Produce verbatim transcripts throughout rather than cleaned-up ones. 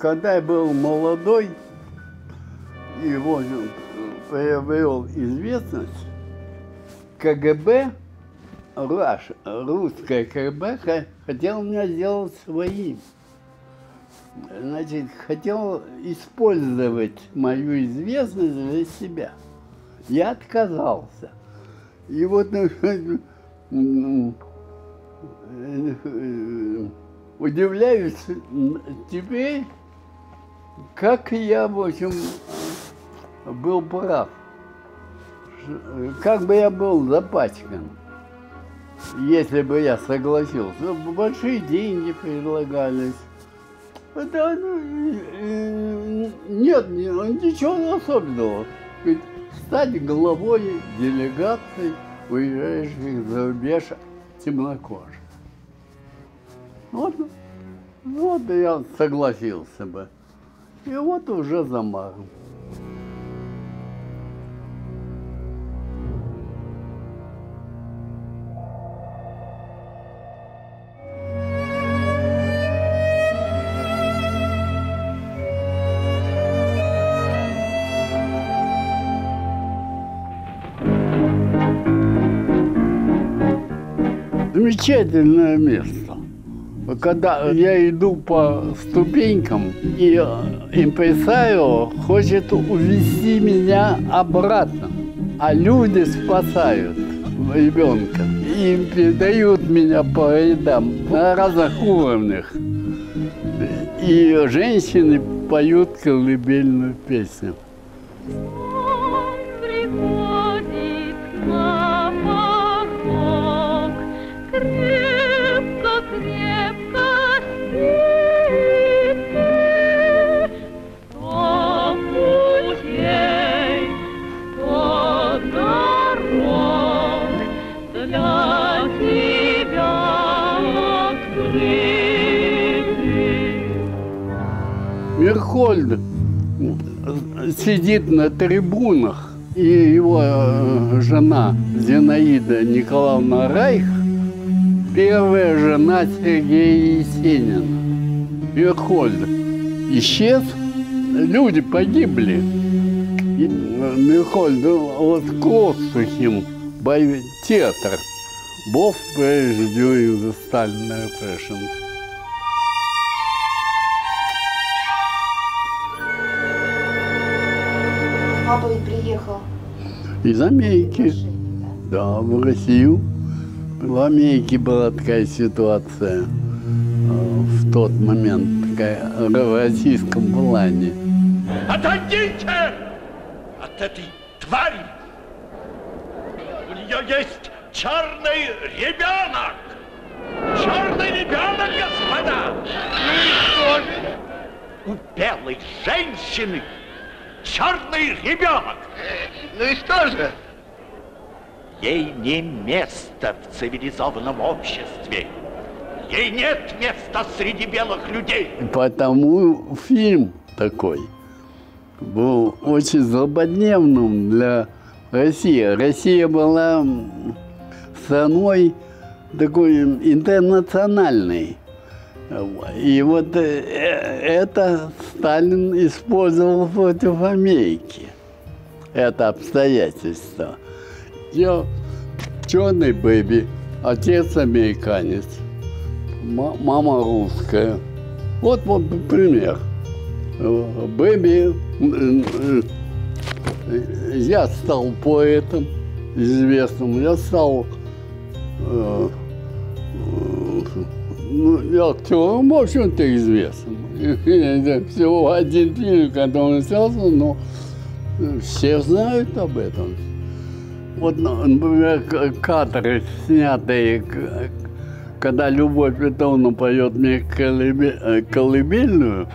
Когда я был молодой и, в общем, приобрел известность, КГБ, РУАШ, русское КГБ, хотел меня сделать своим. Значит, хотел использовать мою известность для себя. Я отказался. И вот удивляюсь теперь, как я, в общем, был прав, как бы я был запачкан, если бы я согласился. Большие деньги предлагались. Это, нет, ничего особенного. Стать главой делегации, уезжающих за рубеж темнокожих. Вот, вот я согласился бы. И вот уже замахом. Замечательное место. Когда я иду по ступенькам, и импресарио хочет увести меня обратно, а люди спасают ребенка. Им передают меня по рядам на разных уровнях. И женщины поют колыбельную песню. Мерхольд сидит на трибунах, и его жена Зинаида Николаевна Райх, первая жена Сергея Есенина. Мерхольд исчез, люди погибли. Мерхольд вот кросс сухим, боевик, театр. Бог прежде за Сталина репрессион. Папа и приехал? Из Америки. Да, в Россию. В Америке была такая ситуация в тот момент, такая в российском плане. Отойдите от этой твари! У нее есть черный ребенок! Черный ребенок, господа! Ну и что же? У белой женщины черный ребенок! Ну и что же? Ей не место в цивилизованном обществе. Ей нет места среди белых людей. Потому фильм такой был очень злободневным для России. Россия была страной такой интернациональной. И вот это Сталин использовал против Америки, это обстоятельство. Я черный бэби, отец американец, мама русская. Вот, вот пример. Бэби, я стал поэтом известным, я стал... Ну, я актером, в общем-то, известным. Всего один фильм, который снялся, но все знают об этом. Вот, например, кадры, снятые, когда Любовь Петровна поет мне колыбельную,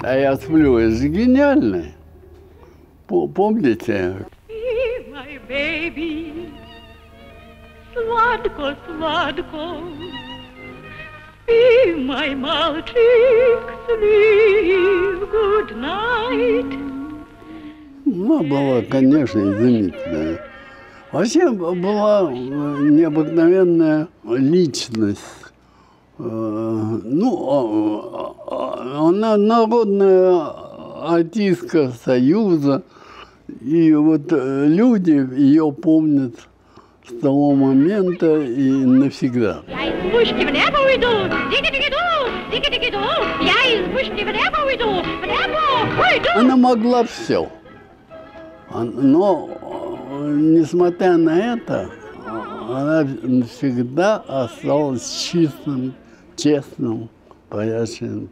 а я сплю, это же гениально. Помните? Сладко, сладко. Be my мальчик, sleep good night. Она была, конечно, изумительная. Вообще была необыкновенная личность. Ну, Она народная артистка Союза, и вот люди ее помнят с того момента и навсегда. Я из пушки в небо уйду, дики-дики-ду, дики-дики-ду, я из пушки в небо уйду, в небо уйду. Она могла все, но, несмотря на это, она всегда осталась чистым, честным, порядочным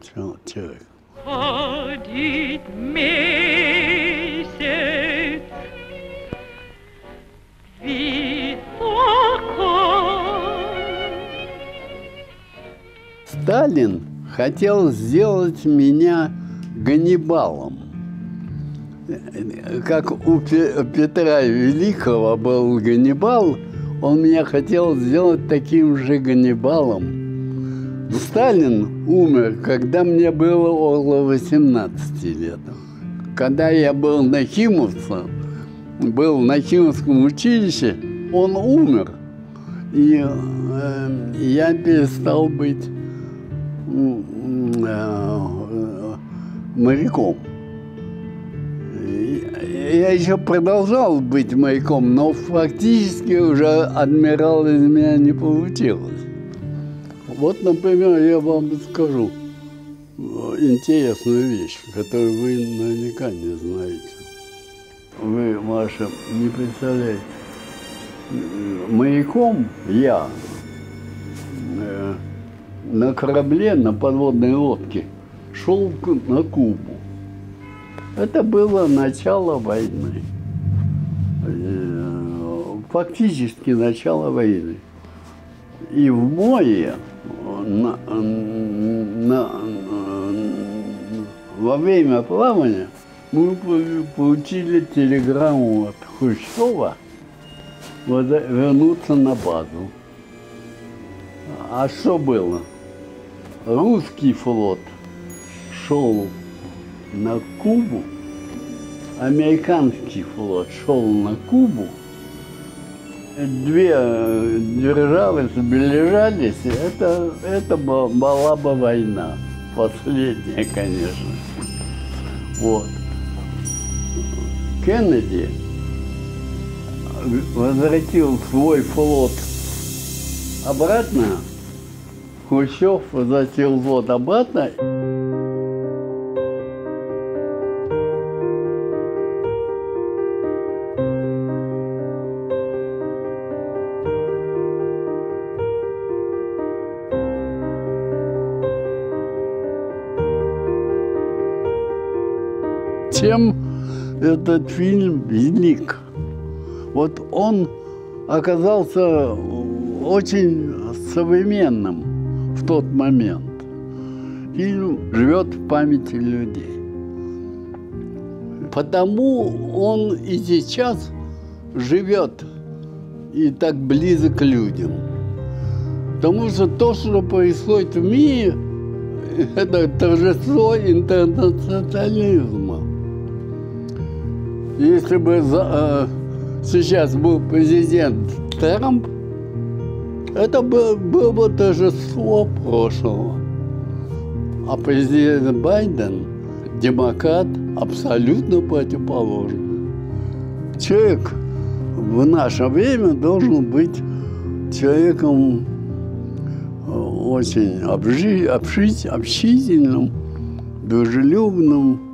человеком. Ходит месяц высоко. Сталин хотел сделать меня Ганнибалом. Как у Петра Великого был Ганнибал, он меня хотел сделать таким же Ганнибалом. Сталин умер, когда мне было около восемнадцати лет. Когда я был нахимовцем, был в Нахимовском училище, он умер. И э, я перестал быть э, моряком. Я еще продолжал быть моряком, но фактически уже адмирал из меня не получилось. Вот, например, я вам скажу интересную вещь, которую вы наверняка не знаете. Вы, Маша, не представляете. Моряком я на корабле, на подводной лодке шел на Кубу. Это было начало войны, фактически начало войны. И в море, на, на, во время плавания, мы получили телеграмму от Хрущева вернуться на базу. А что было? Русский флот шел на Кубу, американский флот шел на Кубу, две державы сближались, это, это была бы война, последняя, конечно. Вот. Кеннеди возвратил свой флот обратно, Хрущев возвратил флот обратно. Чем этот фильм велик? Вот он оказался очень современным в тот момент. Фильм живет в памяти людей. Потому он и сейчас живет и так близок к людям. Потому что то, что происходит в мире, это торжество интернационализма. Если бы за, э, сейчас был президент Трамп, это было, было бы торжество прошлого. А президент Байден – демократ абсолютно противоположный. Человек в наше время должен быть человеком очень обжи, обши, общительным, дружелюбным,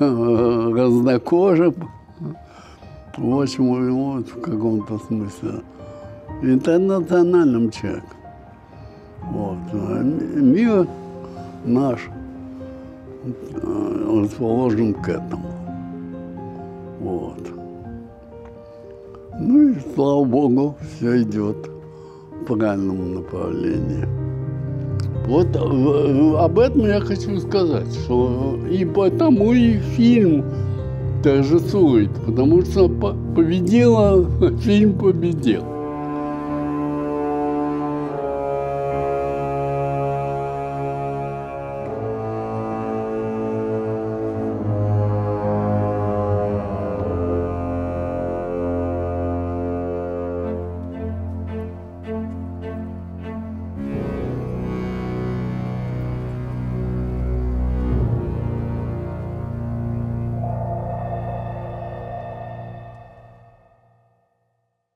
разнокожим, в общем, вот, в каком-то смысле, интернациональным человеком. Вот. Мир наш расположен к этому. Вот. Ну и, слава Богу, все идет в правильном направлении. Вот об этом я хочу сказать, что и потому и фильм торжествует, потому что победила, фильм победил.